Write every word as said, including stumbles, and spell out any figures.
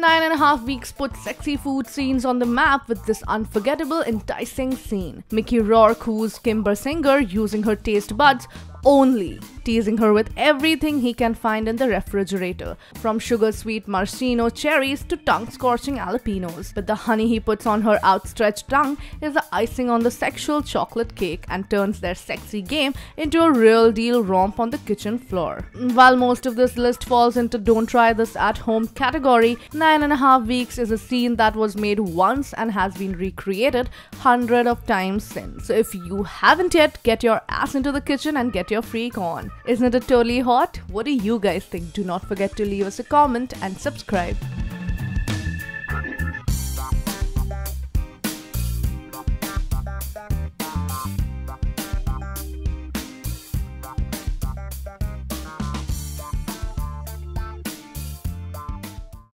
Nine and a Half Weeks put sexy food scenes on the map with this unforgettable, enticing scene. Mickey Rourke, who's Kim Basinger, using her taste buds only, teasing her with everything he can find in the refrigerator, from sugar-sweet maraschino cherries to tongue-scorching jalapenos. But the honey he puts on her outstretched tongue is the icing on the sexual chocolate cake and turns their sexy game into a real-deal romp on the kitchen floor. While most of this list falls into "Don't try this at home" category, Nine and a Half Weeks is a scene that was made once and has been recreated hundreds of times since. So if you haven't yet, get your ass into the kitchen and get your freak on. Isn't it totally hot? What do you guys think? Do not forget to leave us a comment and subscribe.